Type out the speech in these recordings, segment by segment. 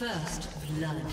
First blood.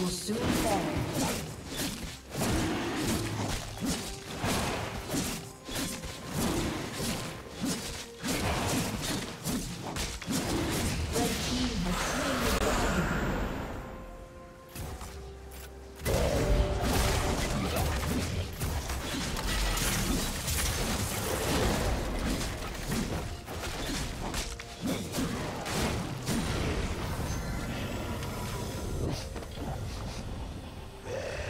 Will soon fall. Yeah.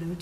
Blue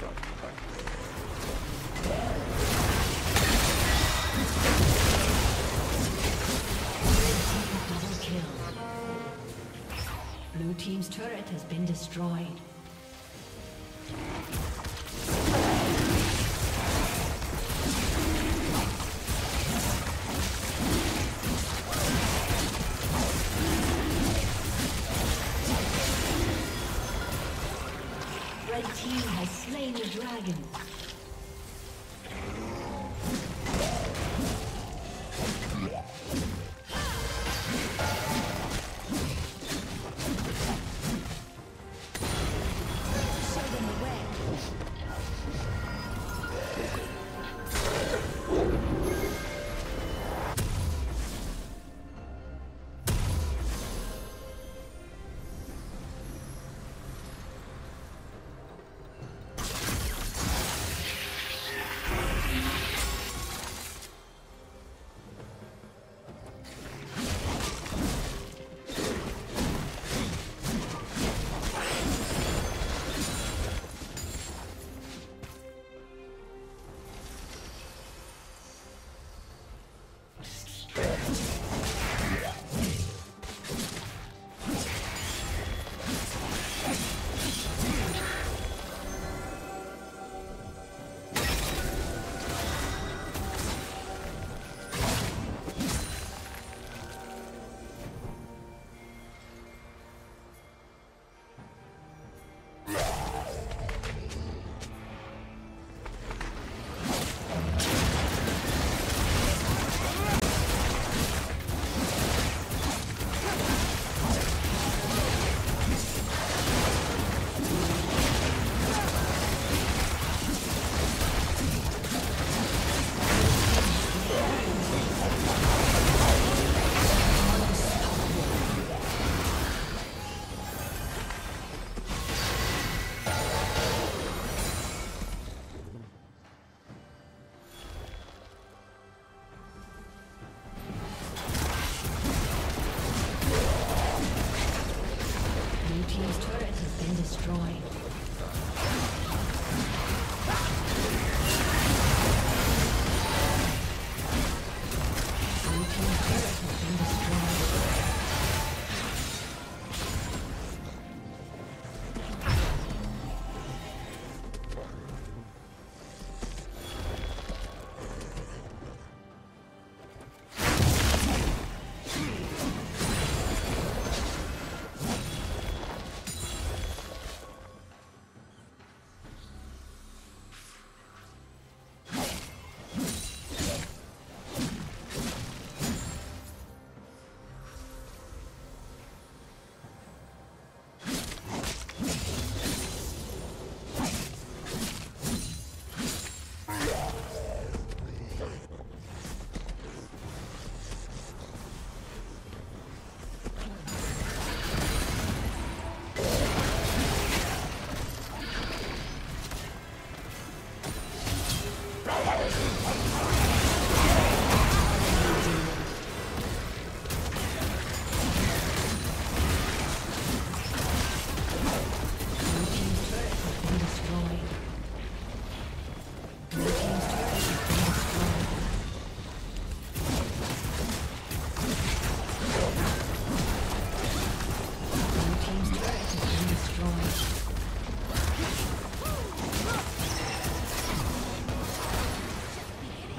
Double kill. Blue team's turret has been destroyed.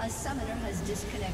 A summoner has disconnected.